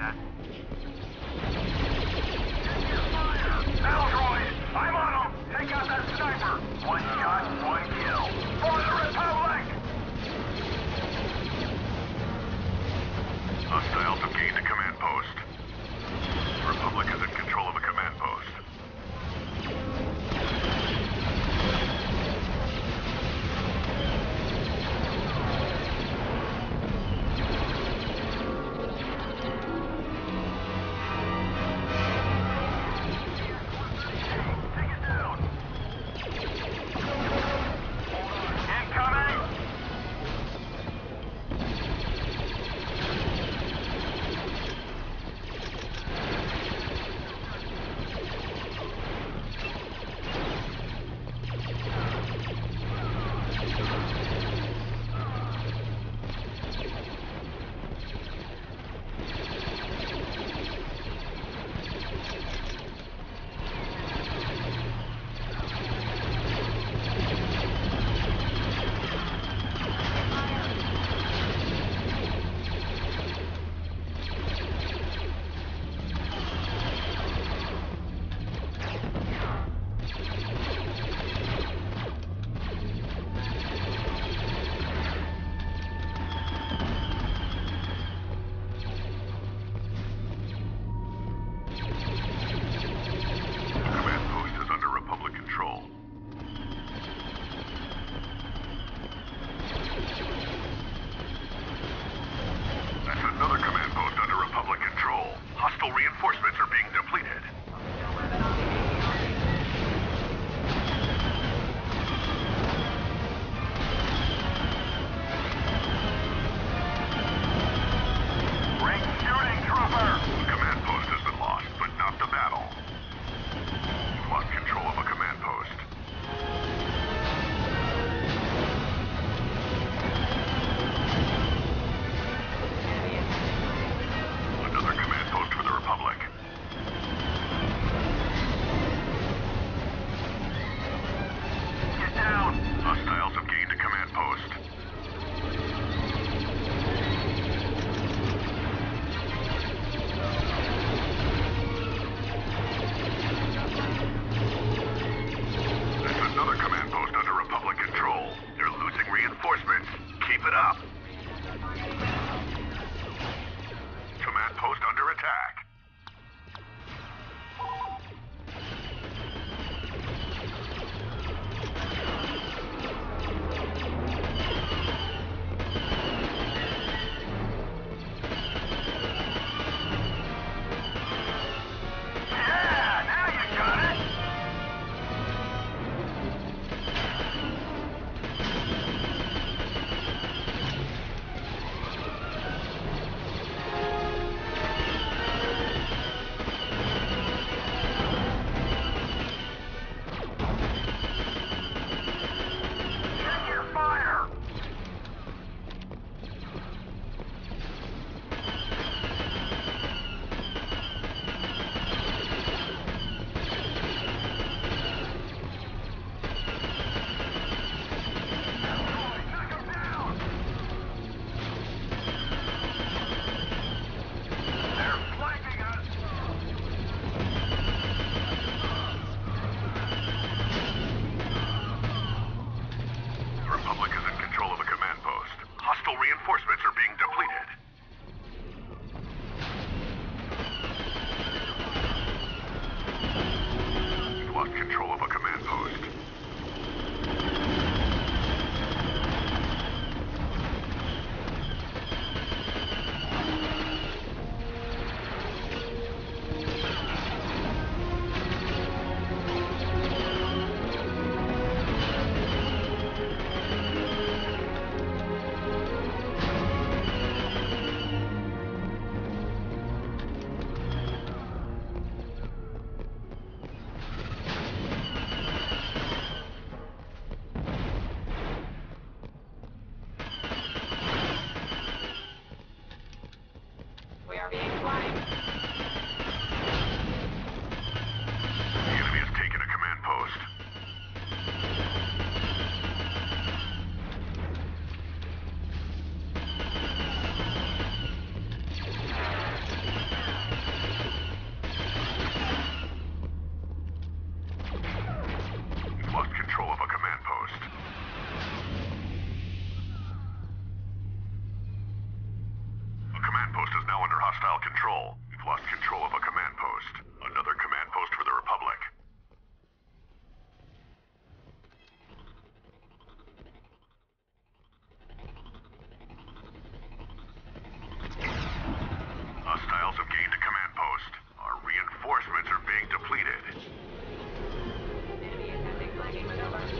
that. Battle droid! I'm on him! Take out that sniper! One shot, one kill. For the Republic! Hostiles have gained a command post. The Republic is in control of a command post. hostile control. We've lost control of a command post. Another command post for the Republic. Hostiles have gained a command post. Our reinforcements are being depleted. Enemy attempting flagging maneuver.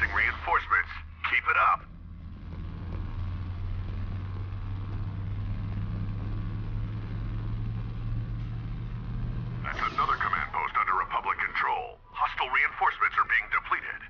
Dispatching reinforcements. Keep it up. That's another command post under Republic control. Hostile reinforcements are being depleted.